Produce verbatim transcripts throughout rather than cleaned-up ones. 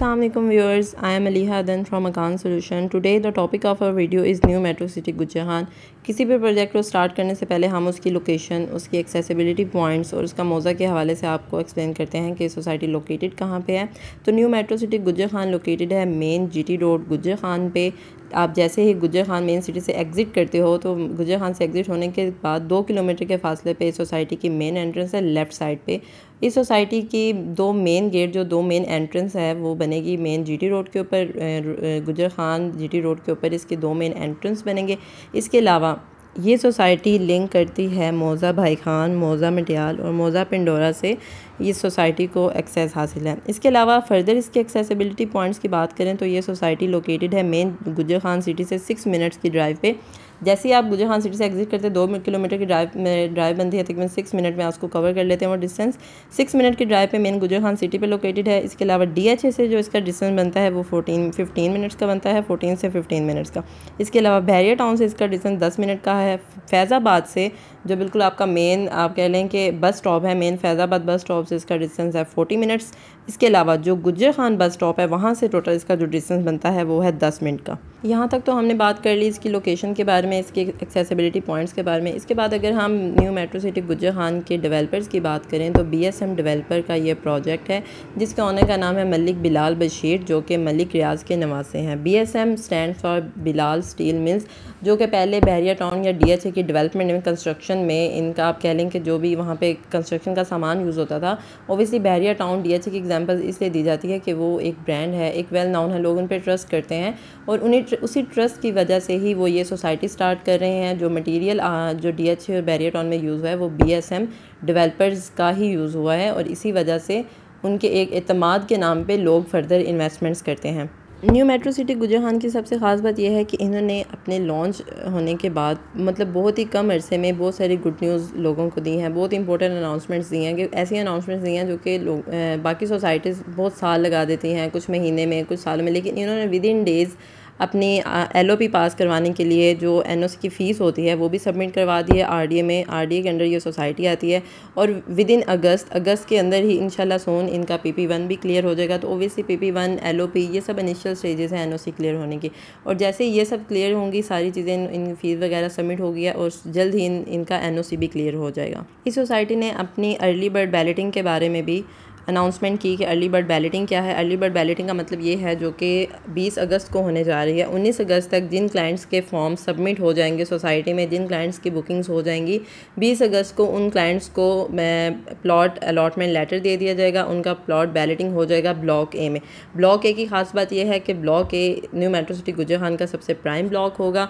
Assalamu alaikum viewers, I am Maliha Aden from Agan Solution. Today the topic of our video is New Metro City Gujar Khan. किसी भी project को start करने से पहले हम उसकी लोकेशन, उसकी एक्सेसिबिलिटी पॉइंट्स और उसका मौज़ा के हवाले से आपको एक्सप्लेन करते हैं कि सोसाइटी लोकेटेड कहाँ पे है। तो new metro city Gujar Khan located है main GT road Gujar Khan पे। आप जैसे ही गुजर खान मेन सिटी से एग्ज़िट करते हो तो गुजर खान से एग्ज़िट होने के बाद दो किलोमीटर के फासले पे इस सोसाइटी की मेन एंट्रेंस है लेफ़्ट साइड पे। इस सोसाइटी की दो मेन गेट, जो दो मेन एंट्रेंस है, वो बनेगी मेन जीटी रोड के ऊपर, गुजर खान जीटी रोड के ऊपर इसके दो मेन एंट्रेंस बनेंगे। इसके अलावा ये सोसाइटी लिंक करती है मौज़ा भाई खान, मौज़ा मटियाल और मौज़ा पिंडोरा से। इस सोसाइटी को एक्सेस हासिल है। इसके अलावा फर्दर इसके एक्सेसिबिलिटी पॉइंट्स की बात करें तो ये सोसाइटी लोकेटेड है मेन गुजर खान सिटी से सिक्स मिनट्स की ड्राइव पे। जैसे ही आप गुजर खान सिटी से एग्जिट करते हैं, दो किलोमीटर की ड्राइव में ड्राइव बनती है, तकरीबन सिक्स मिनट में उसको कवर कर लेते हैं। वो डिस्टेंस सिक्स मिनट की ड्राइव पे मेन गुजर खान सिटी पे लोकेटेड है। इसके अलावा डी एच ए से जो इसका डिस्टेंस बनता है वो फोटीन फिफ्टीन मिनट्स का बनता है, फोटीन से फिफ्टीन मिनट्स का। इसके अलावा बहरिया टाउन से इसका डिस्टेंस दस मिनट का है। फैज़ाबाद से, जो बिल्कुल आपका मेन, आप कह लें कि बस स्टॉप है, मेन फैज़ाबाद बस स्टॉप से इसका डिस्टेंस है फोर्टी मिनट्स। इसके अलावा जो गुजर खान बस स्टॉप है वहाँ से टोटल इसका जो डिस्टेंस बनता है वो है दस मिनट का। यहाँ तक तो हमने बात कर ली इसकी लोकेशन के बारे में, इसके एक्सेसिबिलिटी पॉइंट्स के बारे में। इसके बाद अगर हम new metro city Gujar Khan के डेवलपर्स की बात करें तो बीएसएम डेवलपर का ये प्रोजेक्ट है जिसके ऑनर का नाम है मलिक बिलाल बशीर, जो कि मलिक रियाज के नवासे हैं। BSM stand for Bilal steel mills, जो कि पहले बहरिया टाउन या डी एच ए की डेवलपमेंट में, कंस्ट्रक्शन में इनका, आप कह लें कि जो भी वहाँ पर कंस्ट्रक्शन का सामान यूज़ होता था, obviously Bahria town D H A की एग्जाम्पल इसलिए दी जाती है कि वो एक ब्रांड है, एक वेल नाउन है, लोग उन पर ट्रस्ट करते हैं और उन्हें उसी ट्रस्ट की वजह से ही वो ये सोसाइटी स्टार्ट कर रहे हैं। जो मटेरियल जो डी एच ए और बैरियर टाउन में यूज़ हुआ है वो बीएसएम डेवलपर्स का ही यूज़ हुआ है और इसी वजह से उनके एक एतमाद के नाम पे लोग फर्दर इन्वेस्टमेंट्स करते हैं। New metro city Gujar Khan की सबसे ख़ास बात यह है कि इन्होंने अपने लॉन्च होने के बाद, मतलब बहुत ही कम अरसे में, बहुत सारी गुड न्यूज़ लोगों को दी हैं, बहुत इंपॉर्टेंट अनाउंसमेंट्स दी हैं, कि ऐसी अनाउंसमेंट्स दी हैं जो कि लोग बाकी सोसाइटीज़ बहुत साल लगा देती हैं, कुछ महीने में, कुछ सालों में, लेकिन इन्होंने विद इन डेज़ अपनी एलओपी पास करवाने के लिए जो एनओसी की फ़ीस होती है वो भी सबमिट करवा दी है आरडीए में। आरडीए के अंडर ये सोसाइटी आती है और विद इन अगस्त अगस्त के अंदर ही इंशाल्लाह सोन इनका पीपी वन भी क्लियर हो जाएगा। तो ओबियसली पीपी वन, एलओपी, ये सब इनिशियल स्टेजेस हैं एनओसी क्लियर होने की, और जैसे ये सब क्लियर होंगी, सारी चीज़ें, इनकी फ़ीस वगैरह सबमिट होगी और जल्द ही इन, इनका एनओसी भी क्लियर हो जाएगा। इस सोसाइटी ने अपनी अर्ली बर्ड बैलेटिंग के बारे में भी अनाउंसमेंट की कि अर्ली बर्ड बैलेटिंग क्या है। अर्ली बर्ड बैलेटिंग का मतलब ये है, जो कि बीस अगस्त को होने जा रही है, उन्नीस अगस्त तक जिन क्लाइंट्स के फॉर्म सबमिट हो जाएंगे सोसाइटी में, जिन क्लाइंट्स की बुकिंग्स हो जाएंगी, बीस अगस्त को उन क्लाइंट्स को प्लॉट अलॉटमेंट लेटर दे दिया जाएगा। उनका प्लॉट बैलेटिंग हो जाएगा ब्लॉक ए में। ब्लॉक ए की खास बात यह है कि block A new metro city Gujar Khan का सबसे प्राइम ब्लॉक होगा,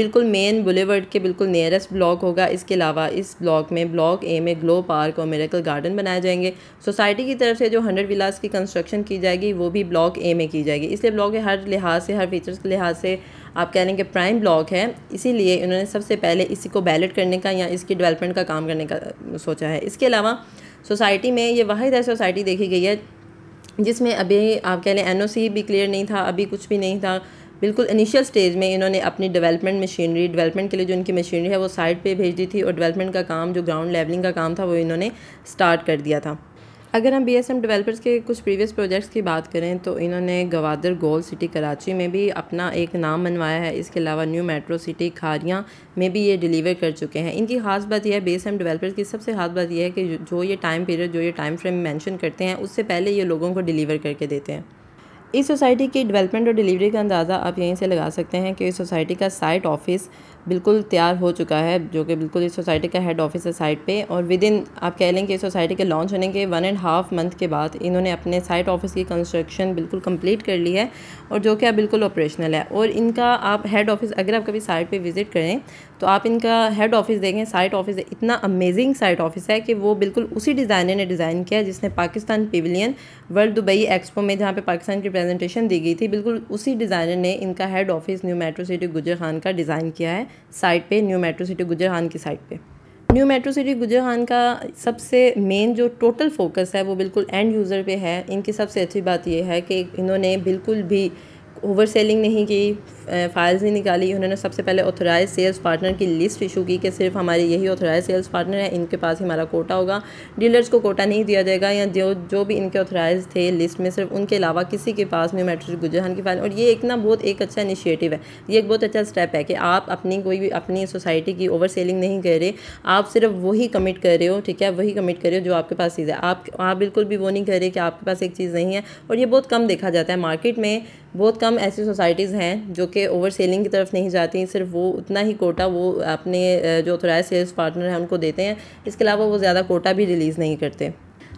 बिल्कुल मेन बुलेवर्ड के बिल्कुल नियरेस्ट ब्लॉक होगा। इसके अलावा इस ब्लॉक में, ब्लॉक ए में, ग्लो पार्क और मिरेकल गार्डन बनाए जाएंगे। सोसाइटी की तरफ से जो हंड्रेड विलास की कंस्ट्रक्शन की जाएगी वो भी ब्लॉक ए में की जाएगी। इसलिए ब्लॉक ए हर लिहाज से, हर फीचर्स के लिहाज से, आप कह लें कि प्राइम ब्लॉक है, इसीलिए इन्होंने सबसे पहले इसी को बैलेट करने का या इसकी डेवलपमेंट का काम करने का सोचा है। इसके अलावा सोसाइटी में ये वाहिद ऐसी सोसाइटी देखी गई है जिसमें अभी, आप कह लें, एन ओ सी भी क्लियर नहीं था, अभी कुछ भी नहीं था, बिल्कुल इनिशियल स्टेज में इन्होंने अपनी डेवलपमेंट मशीनरी, डेवलपमेंट के लिए जो इनकी मशीनरी है वो साइड पर भेज दी थी और डेवलपमेंट का काम, जो ग्राउंड लेवलिंग का काम था, वो इन्होंने स्टार्ट कर दिया था। अगर हम बीएसएम डेवलपर्स के कुछ प्रीवियस प्रोजेक्ट्स की बात करें तो इन्होंने गवादर गोल्फ सिटी कराची में भी अपना एक नाम बनवाया है। इसके अलावा न्यू मेट्रो सिटी खारियां में भी ये डिलीवर कर चुके हैं। इनकी खास बात यह है, बीएसएम डेवलपर्स की सबसे खास बात यह है कि जो ये टाइम पीरियड, जो ये टाइम फ्रेम मेंशन करते हैं, उससे पहले ये लोगों को डिलीवर करके देते हैं। इस सोसाइटी की डेवलपमेंट और डिलीवरी का अंदाज़ा आप यहीं से लगा सकते हैं कि इस सोसाइटी का साइट ऑफिस बिल्कुल तैयार हो चुका है, जो कि बिल्कुल इस सोसाइटी का हेड ऑफिस है साइट पे, और विद इन, आप कह लें कि इस सोसाइटी के लॉन्च होने के वन एंड हाफ मंथ के बाद इन्होंने अपने साइट ऑफिस की कंस्ट्रक्शन बिल्कुल कंप्लीट कर ली है और जो कि अब बिल्कुल ऑपरेशनल है। और इनका आप हेड ऑफिस, अगर आप कभी साइट पर विज़िट करें तो आप इनका हेड ऑफिस देखें, साइट ऑफिस इतना अमेजिंग साइट ऑफिस है कि वो बिल्कुल उसी डिज़ाइनर ने डिज़ाइन किया जिसने Pakistan pavilion world Dubai expo में, जहाँ पर पाकिस्तान की प्रेजेंटेशन दी गई थी, बिल्कुल उसी डिज़ाइनर ने इनका head office new metro city Gujar Khan का डिज़ाइन किया है साइट पे, new metro city Gujar Khan की साइट पे। New metro city Gujar Khan का सबसे मेन जो टोटल फोकस है वो बिल्कुल एंड यूज़र पे है। इनकी सबसे अच्छी बात यह है कि इन्होंने बिल्कुल भी ओवर सेलिंग नहीं की, फाइल्स भी निकाली। उन्होंने सबसे पहले ऑथोराइज सेल्स पार्टनर की लिस्ट इशू की कि सिर्फ हमारे यही ऑथोराइज सेल्स पार्टनर है, इनके पास ही हमारा कोटा होगा, डीलर्स को कोटा नहीं दिया जाएगा या जो जो भी इनके ऑथोराइज थे लिस्ट में सिर्फ उनके अलावा किसी के पास न्यू मेट्रो गुजर खान की फाइल। और ये एक ना बहुत एक अच्छा इनिशिएटिव है, ये एक बहुत अच्छा स्टेप है कि आप अपनी कोई भी अपनी सोसाइटी की ओवर सेलिंग नहीं कर रहे, आप सिर्फ वही कमिट कर रहे हो, ठीक है, वही कमिट कर रहे हो जो आपके पास चीज़ है। आप आप बिल्कुल भी वो नहीं कर रहे कि आपके पास एक चीज़ नहीं है। और ये बहुत कम देखा जाता है मार्केट में, बहुत कम ऐसी सोसाइटीज़ हैं जो कि ओवर सेलिंग की तरफ नहीं जाती, सिर्फ वो उतना ही कोटा वो अपने जो ऑथराइज सेल्स पार्टनर हैं उनको देते हैं, इसके अलावा वो ज़्यादा कोटा भी रिलीज़ नहीं करते।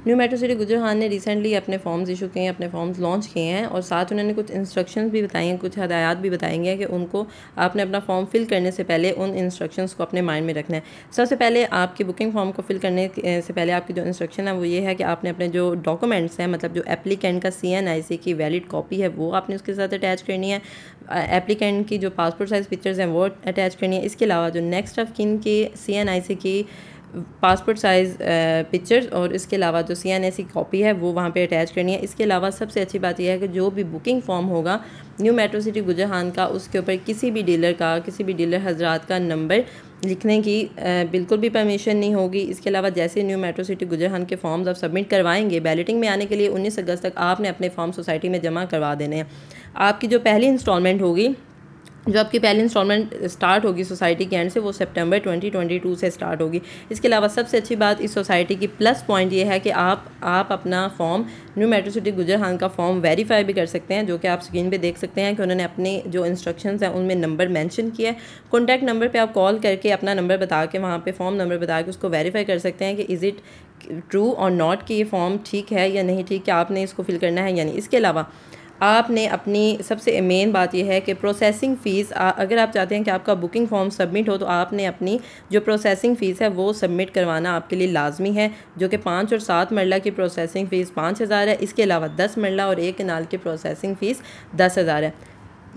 New metro city Gujar Khan ने रिसेंटली अपने फॉर्म्स इशू किए हैं, अपने फॉर्म्स लॉन्च किए हैं और साथ उन्होंने कुछ इंस्ट्रक्शंस भी बताई हैं, कुछ हदायत भी बताएंगे कि उनको आपने अपना फॉर्म फिल करने से पहले उन इंस्ट्रक्शंस को अपने माइंड में रखना है। सबसे पहले आपकी बुकिंग फॉर्म को फिल करने से पहले आपकी जो इंस्ट्रक्शन है वो ये है कि आपने अपने जो डॉक्यूमेंट्स हैं, मतलब जो एप्लीकेंट का सी एन आई सी की वैलिड कॉपी है वो आपने उसके साथ अटैच करनी है, एप्लीकेंट की जो पासपोर्ट साइज़ पिक्चर्स हैं वो अटैच करनी है, इसके अलावा जो नेक्स्ट ऑफ किन की सी एन आई सी की पासपोर्ट साइज़ पिक्चर्स और इसके अलावा जो C N A C copy है वो वहाँ पे अटैच करनी है। इसके अलावा सबसे अच्छी बात यह है कि जो भी बुकिंग फॉर्म होगा new metro city Gujar Khan का, उसके ऊपर किसी भी डीलर का, किसी भी डीलर हजरात का नंबर लिखने की बिल्कुल भी परमिशन नहीं होगी। इसके अलावा जैसे new metro city Gujar Khan के फॉर्म्स आप सबमिट करवाएंगे, बैलेटिंग में आने के लिए उन्नीस अगस्त तक आपने अपने फॉर्म सोसाइटी में जमा करवा देने हैं। आपकी जो पहली इंस्टॉलमेंट होगी, जो आपकी पहली इंस्टॉलमेंट स्टार्ट होगी सोसाइटी के एंड से, वो सितंबर ट्वेंटी ट्वेंटी टू से स्टार्ट होगी। इसके अलावा सबसे अच्छी बात इस सोसाइटी की प्लस पॉइंट ये है कि आप आप अपना form new metro city Gujar Khan का फॉर्म वेरीफाई भी कर सकते हैं, जो कि आप स्क्रीन पे देख सकते हैं कि उन्होंने अपने जो इंस्ट्रक्शंस हैं उनमें नंबर मेंशन किया है। कॉन्टैक्ट नंबर पर आप कॉल करके अपना नंबर बता के, वहाँ पर फॉर्म नंबर बता के उसको वेरीफाई कर सकते हैं कि इज़ इट ट्रू और नॉट कि ये फॉर्म ठीक है या नहीं ठीक, क्या आपने इसको फिल करना है यानी। इसके अलावा आपने अपनी सबसे मेन बात यह है कि प्रोसेसिंग फ़ीस, अगर आप चाहते हैं कि आपका बुकिंग फॉर्म सबमिट हो तो आपने अपनी जो प्रोसेसिंग फ़ीस है वो सबमिट करवाना आपके लिए लाजमी है, जो कि पाँच और सात मरला की प्रोसेसिंग फ़ीस पाँच हज़ार है, इसके अलावा दस मरला और एक कनाल की प्रोसेसिंग फ़ीस दस हज़ार है।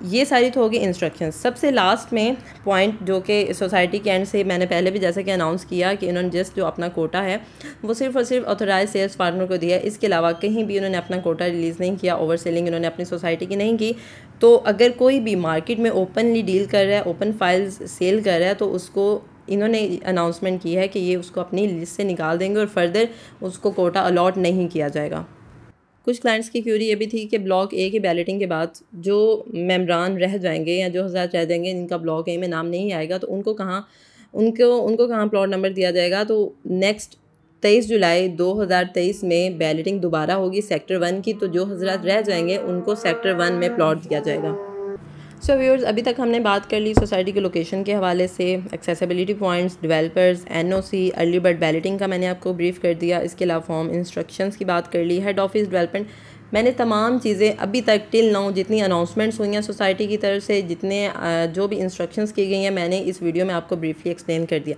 ये सारी तो होगी इंस्ट्रक्शंस। सबसे लास्ट में पॉइंट जो कि सोसाइटी के एंड से मैंने पहले भी जैसा कि अनाउंस किया कि इन्होंने जस्ट जो अपना कोटा है वो सिर्फ और सिर्फ ऑथराइज सेल्स पार्टनर को दिया है, इसके अलावा कहीं भी इन्होंने अपना कोटा रिलीज़ नहीं किया, ओवर सेलिंग इन्होंने अपनी सोसाइटी की नहीं की। तो अगर कोई भी मार्केट में ओपनली डील कर रहा है, ओपन फाइल्स सेल कर रहा है, तो उसको इन्होंने अनाउंसमेंट की है कि ये उसको अपनी लिस्ट से निकाल देंगे और फर्दर उसको कोटा अलॉट नहीं किया जाएगा। कुछ क्लाइंट्स की क्यूरी ये भी थी कि ब्लॉक ए की बैलेटिंग के बाद जो मेम्बरान रह जाएंगे या जो हज़ार रह जाएंगे जिनका ब्लॉक ए में नाम नहीं आएगा तो उनको कहाँ उनको उनको कहाँ प्लॉट नंबर दिया जाएगा। तो नेक्स्ट तेईस जुलाई दो हज़ार तेईस में बैलेटिंग दोबारा होगी सेक्टर वन की, तो जो हज़रात रह जाएंगे उनको सेक्टर वन में प्लॉट दिया जाएगा। सो व्यूअर्स, अभी तक हमने बात कर ली सोसाइटी के लोकेशन के हवाले से, accessibility points, developers, NOC, early bird balloting का मैंने आपको ब्रीफ कर दिया, इसके अलावा फॉर्म इंस्ट्रक्शंस की बात कर ली, हेड ऑफिस डेवलपमेंट, मैंने तमाम चीज़ें अभी तक टिल नाउ जितनी अनाउंसमेंट्स हुई हैं सोसाइटी की तरफ से, जितने जो भी इंस्ट्रक्शंस की गई हैं मैंने इस वीडियो में आपको ब्रीफली एक्सप्लेन कर दिया।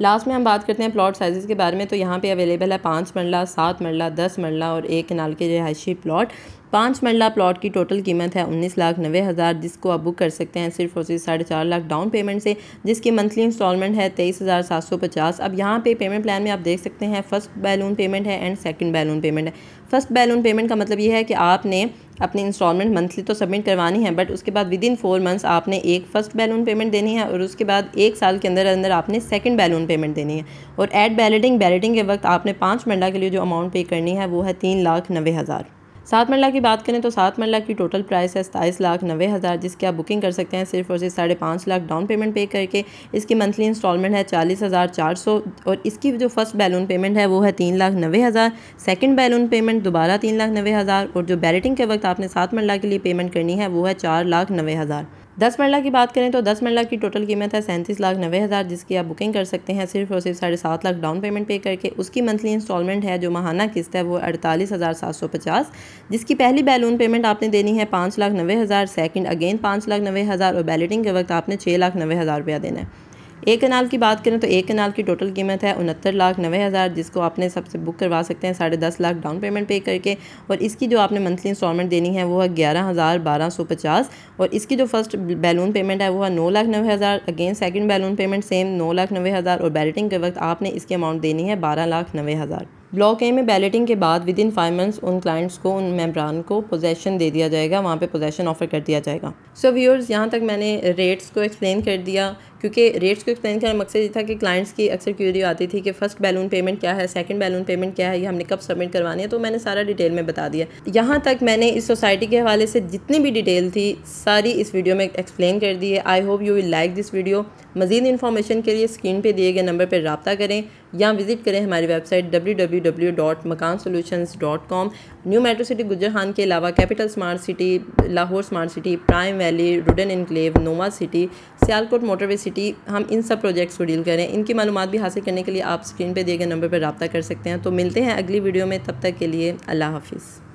लास्ट में हम बात करते हैं प्लॉट साइज़ के बारे में। तो यहाँ पे अवेलेबल है पाँच मरला, सात मरला, दस मरला और एक कनाल के रिहायशी प्लॉट। पाँच मरला प्लॉट की टोटल कीमत है उन्नीस लाख नब्बे हज़ार, जिसको आप बुक कर सकते हैं सिर्फ और सिर्फ साढ़े चार लाख डाउन पेमेंट से, जिसकी मंथली इंस्टॉलमेंट है तेईस हज़ार सात सौ पचास। अब यहाँ पे पेमेंट प्लान में आप देख सकते हैं फर्स्ट बैलून पेमेंट है एंड सेकंड बैलून पेमेंट है। फर्स्ट बैलून पेमेंट का मतलब ये है कि आपने अपनी इंस्टॉलमेंट मंथली तो सबमिट करवानी है, बट उसके बाद विद इन फोर मंथ्स आपने एक फ़र्स्ट बैलून पेमेंट देनी है और उसके बाद एक साल के अंदर अंदर आपने सेकंड बैलून पेमेंट देनी है। और एट बैलेटिंग बैलेटिंग के वक्त आपने पाँच मरला के लिए जो अमाउंट पे करनी है वो है तीन लाख नब्बे हज़ार। सात मरला की बात करें तो सात मरला की टोटल प्राइस है सताईस लाख नब्बे हज़ार, जिसकी आप बुकिंग कर सकते हैं सिर्फ और सिर्फ साढ़े पाँच लाख डाउन पेमेंट पे करके। इसकी मंथली इंस्टॉलमेंट है चालीस हज़ार चार सौ और इसकी जो फर्स्ट बैलून पेमेंट है वो है तीन लाख नब्बे हज़ार, सेकंड बैलून पेमेंट दोबारा तीन लाख नब्बे हज़ार, और जो बैलेटिंग के वक्त आपने सात मरला के लिए पेमेंट करनी है वो है चार लाख नब्बे हज़ार। दस मरला की बात करें तो दस मरला की टोटल कीमत है सैंतीस लाख नब्बे हज़ार, जिसकी आप बुकिंग कर सकते हैं सिर्फ और सिर्फ साढ़े सात लाख डाउन पेमेंट पे करके। उसकी मंथली इंस्टॉलमेंट है जो माहाना किस्त है वो अड़तालीस हज़ार सात सौ पचास, जिसकी पहली बैलून पेमेंट आपने देनी है पाँच लाख नब्बे हज़ार, सेकेंड अगेन पाँच लाख नब्बे हज़ार और बैलेटिंग के वक्त आपने छः लाख नब्बे हज़ार रुपया देना है। एक कनाल की बात करें तो एक कनाल की टोटल कीमत है उनहत्तर लाख नब्बे हज़ार, जिसको आपने सबसे बुक करवा सकते हैं साढ़े दस लाख डाउन पेमेंट पे करके, और इसकी जो आपने मंथली इंस्टॉलमेंट देनी है वो है ग्यारह हज़ार बारह सौ पचास, और इसकी जो फर्स्ट बैलून पेमेंट है वो है नौ लाख नब्बे हज़ार, again second balloon payment same नौ लाख नब्बे हज़ार और बैलेटिंग के वक्त आपने इसकी अमाउंट देनी है बारह लाख नब्बे हज़ार। ब्लॉक ए में बैलेटिंग के बाद विद इन फाइव मंथ्स उन क्लाइंट्स को, उन मेम्बरान को पोजेसन दे दिया जाएगा, वहाँ पे पोजेसन ऑफर कर दिया जाएगा। सो व्यूअर्स, यहाँ तक मैंने रेट्स को एक्सप्लेन कर दिया, क्योंकि रेट्स को एक्सप्लेन करने का मकसद ये था कि क्लाइंट्स की अक्सर क्यूरी आती थी कि फ़र्स्ट बैलून पेमेंट क्या है, सेकंड बैलून पेमेंट क्या है, ये हमने कब सबमिट करवानी है, तो मैंने सारा डिटेल में बता दिया। यहाँ तक मैंने इस सोसाइटी के हवाले से जितनी भी डिटेल थी सारी इस वीडियो में एक्सप्लेन कर दी है। I hope you will like this video. मज़ीद इन्फॉर्मेशन के लिए स्क्रीन पर दिए गए नंबर पर रब्ता करें या विज़िट करें हमारी website W W W dot Makaan solutions dot com. New metro city Gujar Khan के अलावा capital smart city, Lahore smart city, prime valley, Rudn enclave, नोवा सिटी, सियालकोट, मोटरवे सिटी, हम इन सब प्रोजेक्ट्स को डील करें। इनकी मालूमात भी हासिल करने के लिए आप स्क्रीन पे दिए गए नंबर पर रब्ता कर सकते हैं। तो मिलते हैं अगली वीडियो में, तब तक के लिए अल्लाह हाफिज़।